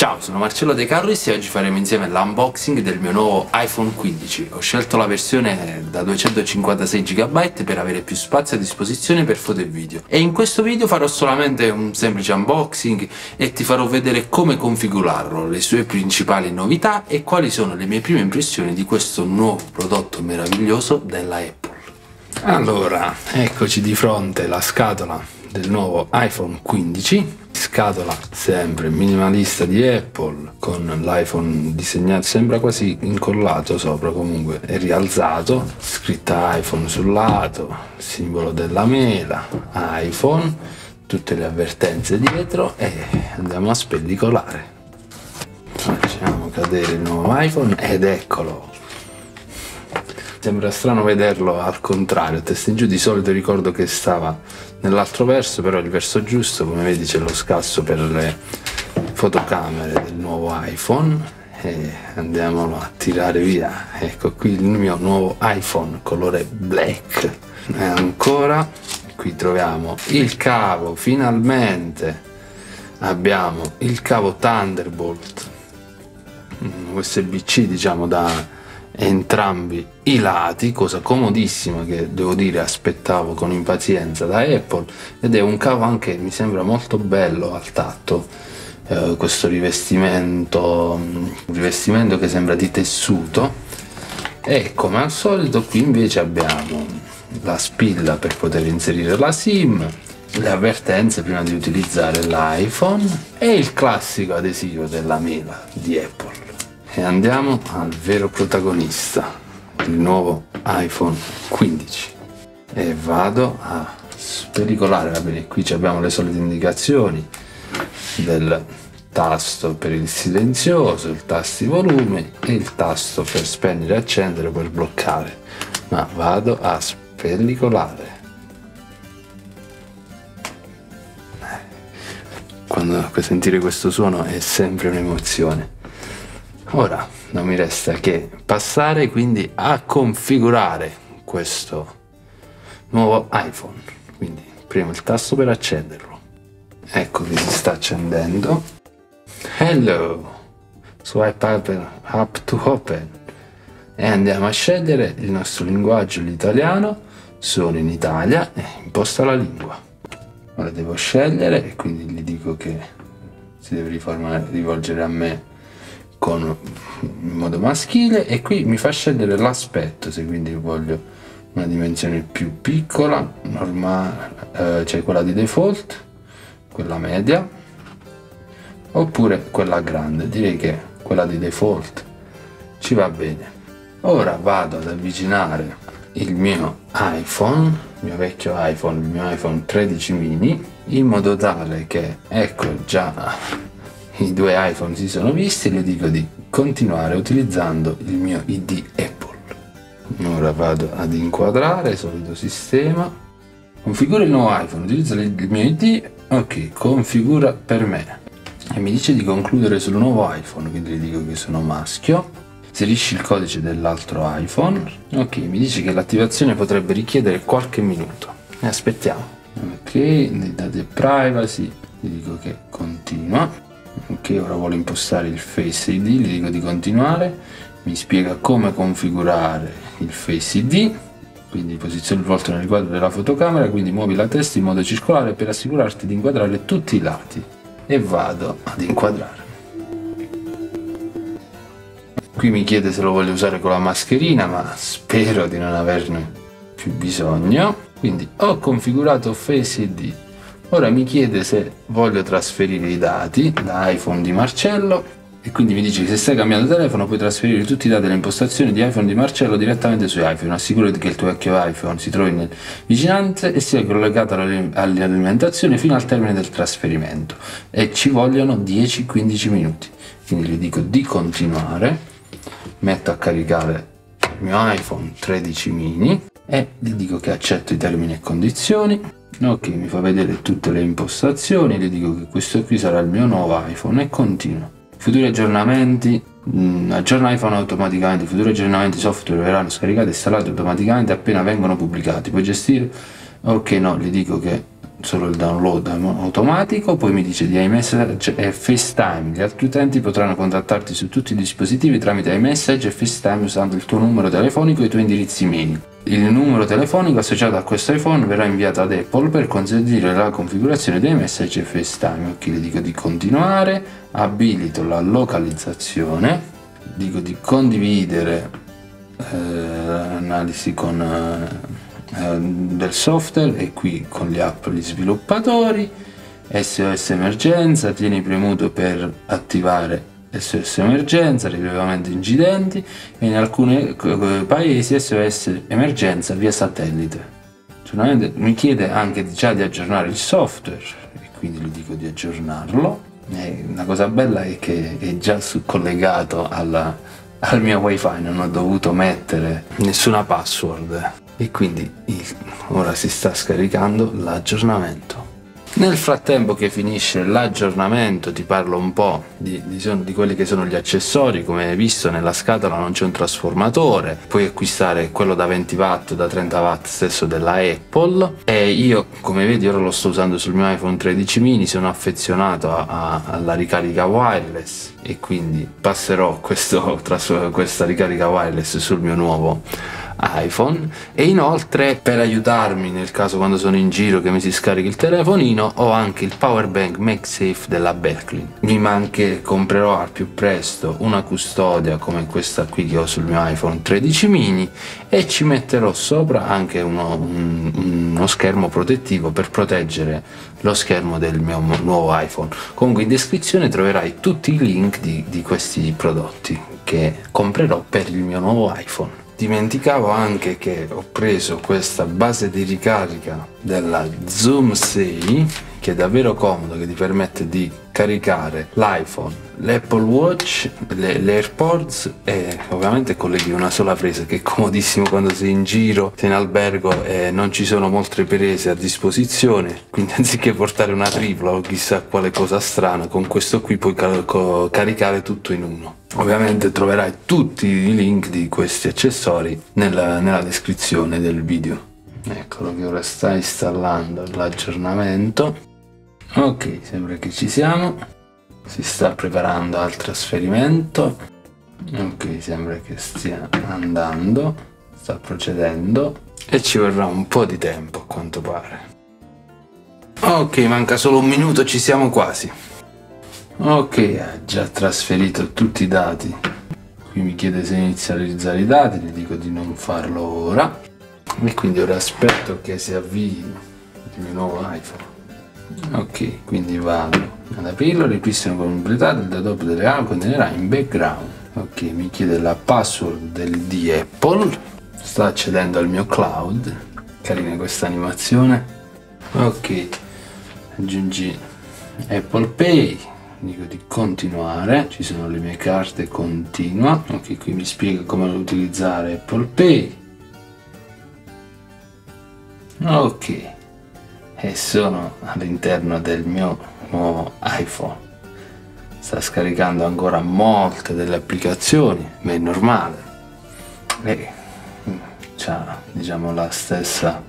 Ciao, sono Marcello De Carolis e oggi faremo insieme l'unboxing del mio nuovo iPhone 15. Ho scelto la versione da 256 GB per avere più spazio a disposizione per foto e video. E in questo video farò solamente un semplice unboxing e ti farò vedere come configurarlo, le sue principali novità e quali sono le mie prime impressioni di questo nuovo prodotto meraviglioso della Apple. Allora, eccoci di fronte alla scatola del nuovo iPhone 15. Scatola sempre minimalista di Apple, con l'iPhone disegnato, sembra quasi incollato sopra, comunque è rialzato, scritta iPhone sul lato, simbolo della mela, iPhone, tutte le avvertenze dietro e andiamo a spellicolare. Facciamo cadere il nuovo iPhone ed eccolo. Sembra strano vederlo al contrario, testa in giù. Di solito ricordo che stava nell'altro verso, però il verso giusto, come vedi, c'è lo scasso per le fotocamere del nuovo iPhone e andiamolo a tirare via. Ecco qui il mio nuovo iPhone colore black. E ancora qui troviamo il cavo, finalmente abbiamo il cavo Thunderbolt USB-C, diciamo, da entrambi i lati, cosa comodissima che devo dire aspettavo con impazienza da Apple, ed è un cavo anche, mi sembra, molto bello al tatto, questo rivestimento, un rivestimento che sembra di tessuto. E come al solito qui invece abbiamo la spilla per poter inserire la SIM, le avvertenze prima di utilizzare l'iPhone e il classico adesivo della mela di Apple. E andiamo al vero protagonista, il nuovo iPhone 15, e vado a spericolare. Va bene, qui abbiamo le solite indicazioni del tasto per il silenzioso, il tasto di volume e il tasto per spegnere, accendere, per bloccare, ma vado a spericolare. Quando sentire questo suono è sempre un'emozione. Ora non mi resta che passare quindi a configurare questo nuovo iPhone. Quindi premo il tasto per accenderlo. Ecco che si sta accendendo. Hello! Swipe up to open. E andiamo a scegliere il nostro linguaggio, l'italiano. Sono in Italia e imposta la lingua. Ora devo scegliere e quindi gli dico che si deve rivolgere a me in modo maschile, e qui mi fa scegliere l'aspetto, se quindi voglio una dimensione più piccola, normale, cioè quella di default, quella media oppure quella grande. Direi che quella di default ci va bene. Ora vado ad avvicinare il mio iPhone, il mio vecchio iPhone, il mio iPhone 13 mini, in modo tale che, ecco, già i due iPhone si sono visti, e le dico di continuare utilizzando il mio ID Apple. Ora vado ad inquadrare, solito sistema, configura il nuovo iPhone, utilizza il mio ID, ok, configura per me, e mi dice di concludere sul nuovo iPhone, quindi le dico che sono maschio, inserisci il codice dell'altro iPhone, ok, mi dice che l'attivazione potrebbe richiedere qualche minuto, ne aspettiamo, ok, nei dati privacy gli dico che continua. Ok, ora vuole impostare il Face ID, gli dico di continuare, mi spiega come configurare il Face ID, quindi posiziona il volto nel quadro della fotocamera, quindi muovi la testa in modo circolare per assicurarti di inquadrare tutti i lati, e vado ad inquadrare. Qui mi chiede se lo voglio usare con la mascherina, ma spero di non averne più bisogno, quindi ho configurato Face ID. Ora mi chiede se voglio trasferire i dati da iPhone di Marcello, e quindi mi dice che se stai cambiando telefono puoi trasferire tutti i dati delle impostazioni di iPhone di Marcello direttamente su iPhone. Assicurati che il tuo vecchio iPhone si trovi nelle vicinanze e sia collegato all'alimentazione fino al termine del trasferimento, e ci vogliono 10-15 minuti. Quindi gli dico di continuare, metto a caricare il mio iPhone 13 mini e gli dico che accetto i termini e condizioni. Ok, mi fa vedere tutte le impostazioni, le dico che questo qui sarà il mio nuovo iPhone e continuo. Futuri aggiornamenti, aggiorna iPhone automaticamente, futuri aggiornamenti software verranno scaricati e installati automaticamente appena vengono pubblicati, puoi gestire, ok no, gli dico che solo il download automatico, poi mi dice di iMessage e FaceTime. Gli altri utenti potranno contattarti su tutti i dispositivi tramite iMessage e FaceTime usando il tuo numero telefonico e i tuoi indirizzi mail. Il numero telefonico associato a questo iPhone verrà inviato ad Apple per consentire la configurazione dei messaggi e FaceTime. Ok, le dico di continuare, abilito la localizzazione, dico di condividere l'analisi con del software e qui con le app gli sviluppatori, SOS emergenza, tieni premuto per attivare SOS emergenza, rilevamento incidenti, e in alcuni paesi SOS emergenza via satellite. Mi chiede anche già di aggiornare il software e quindi gli dico di aggiornarlo. E una cosa bella è che è già collegato al mio wifi, non ho dovuto mettere nessuna password e quindi ora si sta scaricando l'aggiornamento. Nel frattempo che finisce l'aggiornamento ti parlo un po' di quelli che sono gli accessori. Come hai visto nella scatola non c'è un trasformatore, puoi acquistare quello da 20 watt, da 30 watt stesso della Apple, e io come vedi ora lo sto usando sul mio iPhone 13 mini, sono affezionato alla ricarica wireless e quindi passerò questa ricarica wireless sul mio nuovo iPhone. E inoltre, per aiutarmi nel caso quando sono in giro che mi si scarichi il telefonino, ho anche il power bank MagSafe della Belkin. Comprerò al più presto una custodia come questa qui che ho sul mio iPhone 13 mini e ci metterò sopra anche uno schermo protettivo per proteggere lo schermo del mio nuovo iPhone. Comunque in descrizione troverai tutti i link di questi prodotti che comprerò per il mio nuovo iPhone. Dimenticavo anche che ho preso questa base di ricarica della ZUMSEY, che è davvero comodo, che ti permette di caricare l'iPhone, l'Apple Watch, le AirPods, e ovviamente colleghi una sola presa, che è comodissimo quando sei in giro, sei in albergo e non ci sono molte prese a disposizione, quindi anziché portare una tripla o chissà quale cosa strana, con questo qui puoi caricare tutto in uno. Ovviamente troverai tutti i link di questi accessori nella descrizione del video. Eccolo che ora sta installando l'aggiornamento. Ok, sembra che ci siamo, si sta preparando al trasferimento. Ok, sembra che stia andando, sta procedendo e ci vorrà un po' di tempo a quanto pare. Ok, manca solo un minuto, ci siamo quasi. Ok, ha già trasferito tutti i dati, qui mi chiede se inizializzare i dati, gli dico di non farlo ora e quindi ora aspetto che si avvii il mio nuovo iPhone. Ok, quindi vado ad aprirlo, ripristino completato, il database delle app contenerà in background. Ok, mi chiede la password di Apple, sta accedendo al mio cloud, carina questa animazione. Ok, aggiungi Apple Pay, dico di continuare, ci sono le mie carte, continua. Ok, qui mi spiega come utilizzare Apple Pay. Ok, e sono all'interno del mio nuovo iPhone. Sta scaricando ancora molte delle applicazioni, ma è normale, c'ha diciamo la stessa,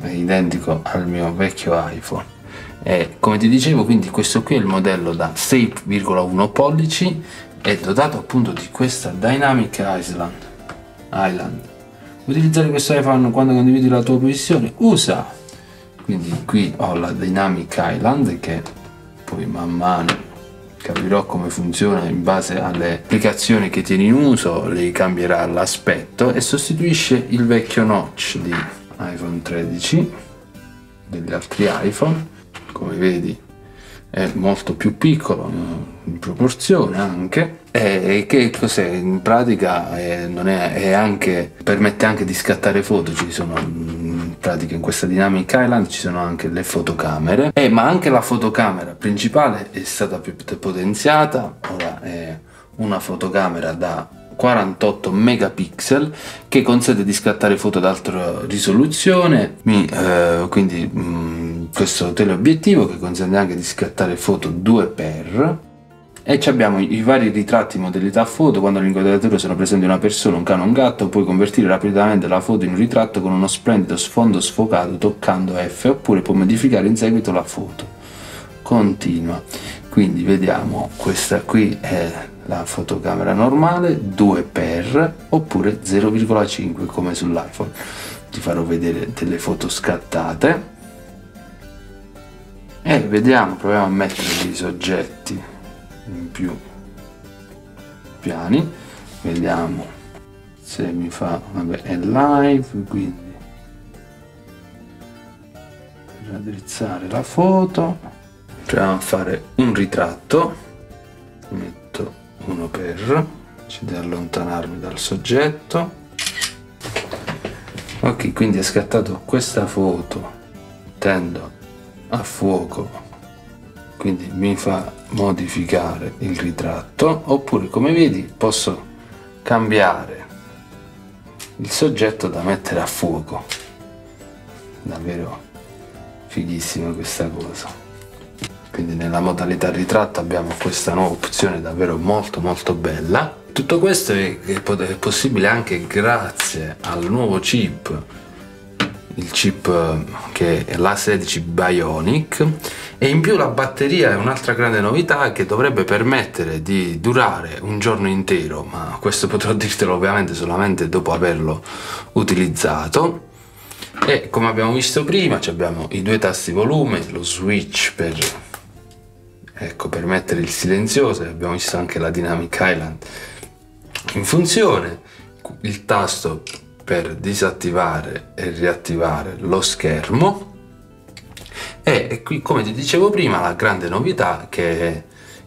è identico al mio vecchio iPhone. E come ti dicevo, quindi questo qui è il modello da 6,1 pollici, è dotato appunto di questa Dynamic Island. Utilizzare questo iPhone quando condividi la tua posizione, usa. Quindi qui ho la Dynamic Island che poi man mano capirò come funziona in base alle applicazioni che tieni in uso, le cambierà l'aspetto e sostituisce il vecchio notch di iPhone 13 degli altri iPhone. Come vedi è molto più piccolo in proporzione anche, e che cos'è in pratica, permette anche di scattare foto. Ci sono in pratica in questa Dynamic Island ci sono anche le fotocamere, ma anche la fotocamera principale è stata più potenziata, ora è una fotocamera da 48 megapixel che consente di scattare foto ad alta risoluzione, questo teleobiettivo che consente anche di scattare foto 2x e abbiamo i vari ritratti in modalità foto. Quando all'inquadratura sono presenti una persona, un cane o un gatto, puoi convertire rapidamente la foto in un ritratto con uno splendido sfondo sfocato toccando F, oppure puoi modificare in seguito la foto. Continua. Quindi vediamo, questa qui è la fotocamera normale 2x oppure 0,5 come sull'iPhone. Ti farò vedere delle foto scattate e vediamo, proviamo a mettere dei soggetti in più piani, vediamo se mi fa, vabbè è live, quindi per raddrizzare la foto proviamo a fare un ritratto, metto 1x, devo allontanarmi dal soggetto. Ok, quindi è scattato questa foto, tendo a fuoco, quindi mi fa modificare il ritratto, oppure come vedi posso cambiare il soggetto da mettere a fuoco. Davvero fighissima questa cosa. Quindi nella modalità ritratto abbiamo questa nuova opzione davvero molto bella. Tutto questo è possibile anche grazie al nuovo chip, il chip che è l'A16 Bionic, e in più la batteria è un'altra grande novità che dovrebbe permettere di durare un giorno intero, ma questo potrò dirtelo ovviamente solamente dopo averlo utilizzato. E come abbiamo visto prima abbiamo i due tasti volume, lo switch per, ecco, per mettere il silenzioso, abbiamo visto anche la Dynamic Island in funzione, il tasto per disattivare e riattivare lo schermo, e qui come ti dicevo prima la grande novità che è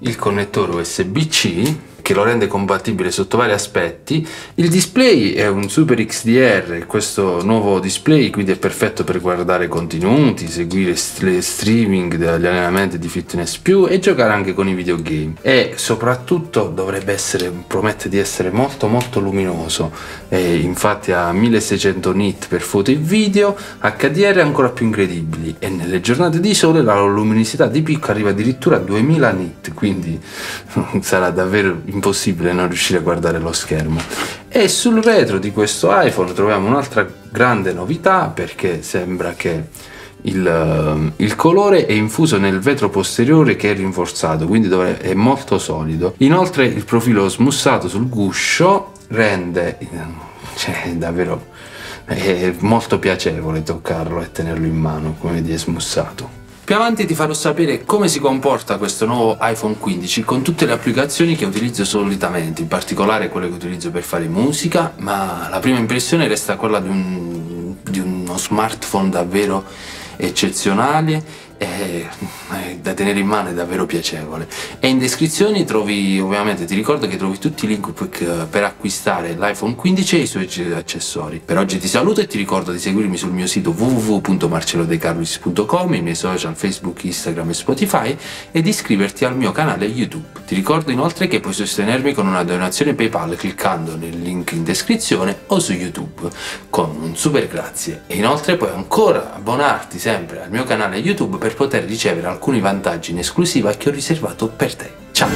il connettore USB-C che lo rende compatibile sotto vari aspetti. Il display è un Super XDR, questo nuovo display, quindi è perfetto per guardare contenuti, seguire streaming degli allenamenti di fitness più e giocare anche con i videogame, e soprattutto dovrebbe essere, promette di essere molto luminoso, e infatti a 1600 nit per foto e video, HDR ancora più incredibili, e nelle giornate di sole la luminosità di picco arriva addirittura a 2000 nit, quindi sarà davvero impossibile non riuscire a guardare lo schermo. E sul retro di questo iPhone troviamo un'altra grande novità, perché sembra che il colore è infuso nel vetro posteriore che è rinforzato, quindi è molto solido. Inoltre il profilo smussato sul guscio rende, davvero è molto piacevole toccarlo e tenerlo in mano, come vedi è smussato. Più avanti ti farò sapere come si comporta questo nuovo iPhone 15 con tutte le applicazioni che utilizzo solitamente, in particolare quelle che utilizzo per fare musica, ma la prima impressione resta quella di uno smartphone davvero eccezionale, da tenere in mano è davvero piacevole. E in descrizione trovi, ovviamente ti ricordo che trovi tutti i link per acquistare l'iPhone 15 e i suoi accessori. Per oggi ti saluto e ti ricordo di seguirmi sul mio sito www.marcellodecarolis.com, i miei social Facebook, Instagram e Spotify, e di iscriverti al mio canale YouTube. Ti ricordo inoltre che puoi sostenermi con una donazione PayPal cliccando nel link in descrizione o su YouTube, con un super grazie. E inoltre puoi ancora abbonarti sempre al mio canale YouTube per poter ricevere alcuni vantaggi in esclusiva che ho riservato per te. Ciao!